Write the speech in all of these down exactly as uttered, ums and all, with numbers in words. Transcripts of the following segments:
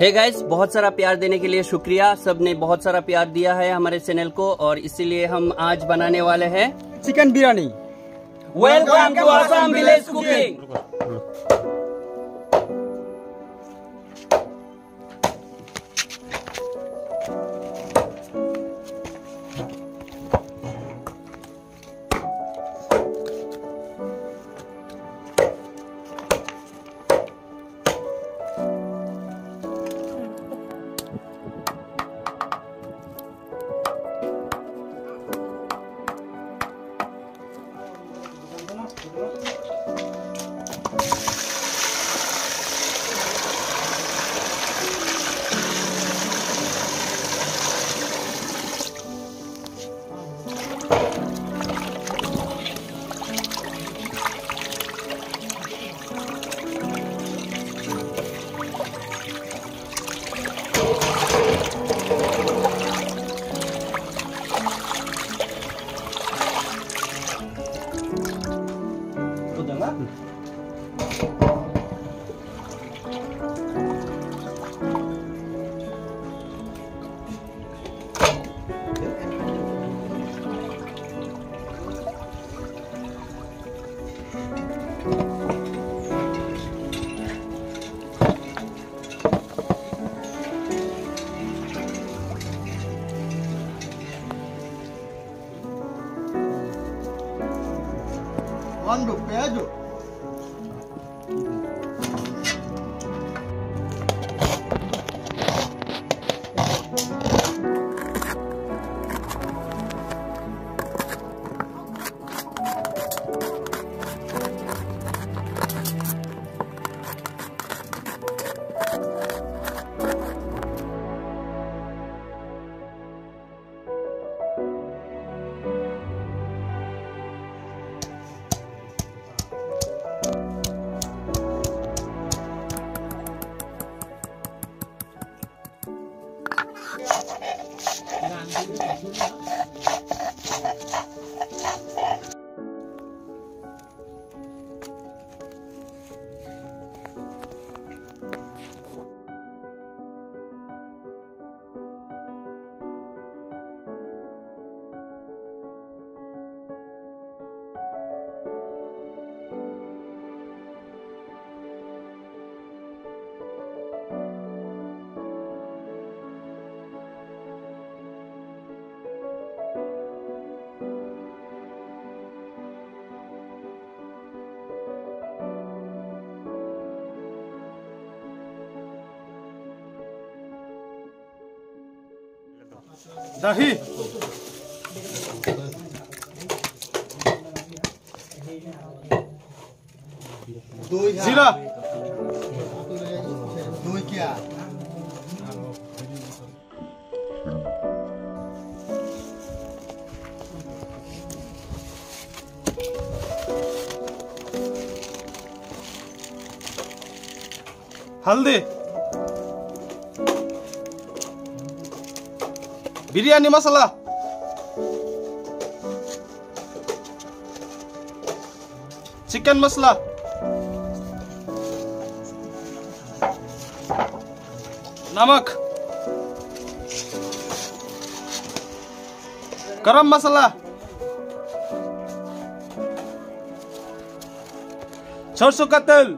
Hey guys, बहुत सारा प्यार देने के लिए शुक्रिया। सबने बहुत सारा प्यार दिया है हमारे चैनल को और इसीलिए हम आज बनाने वाले हैं chicken biryani. Welcome to Assam village Cooking. Dahi Zira Doi kya Haldi Biryani masala Chicken masala Namak Garam masala Sarson ka tel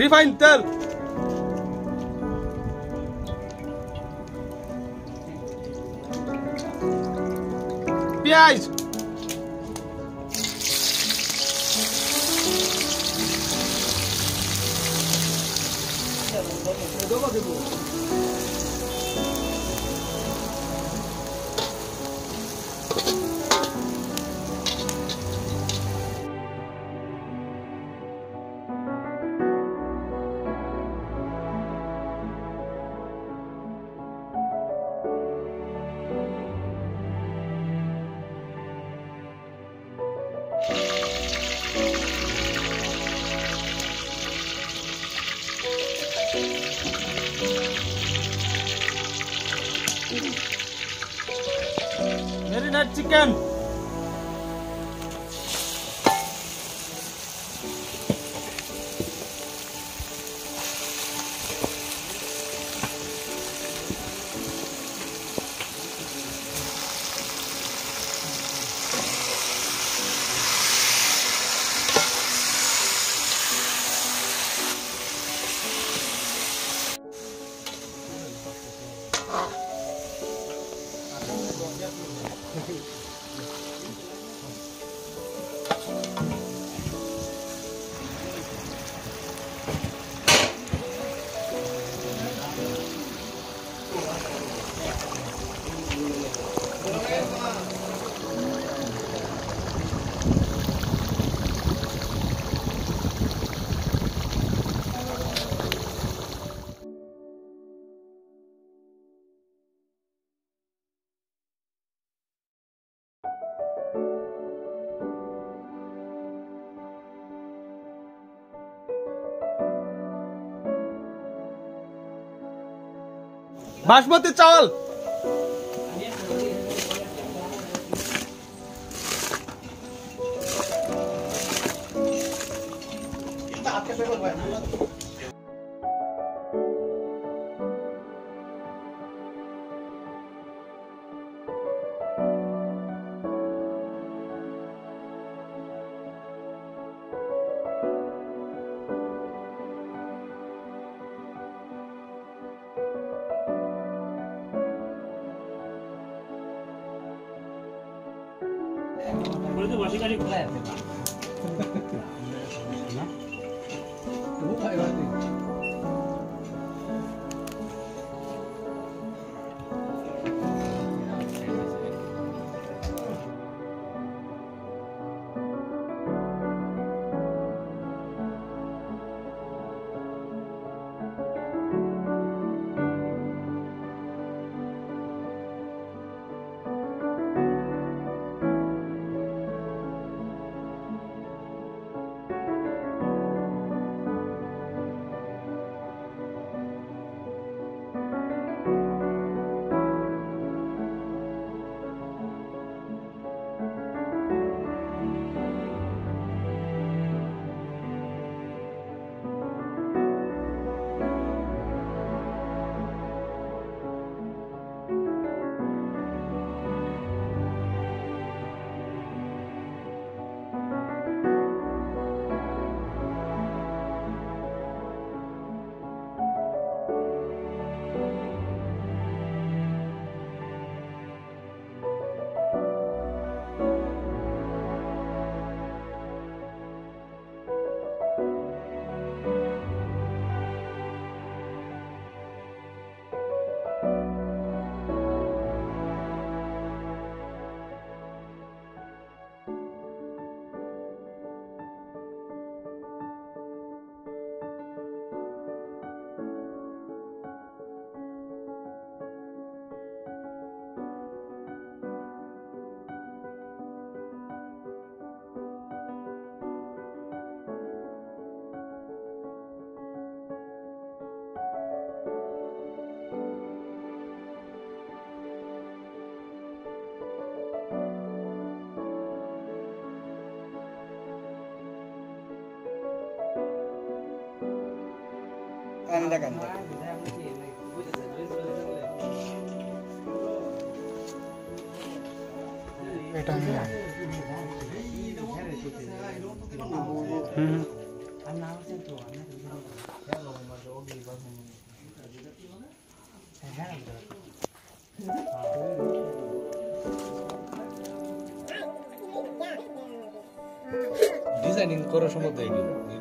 Refined tel Piyaj marinate chicken. Basmati chawal. Kanda kanda. Eta mila. Hmm. Designing korar somoy dai.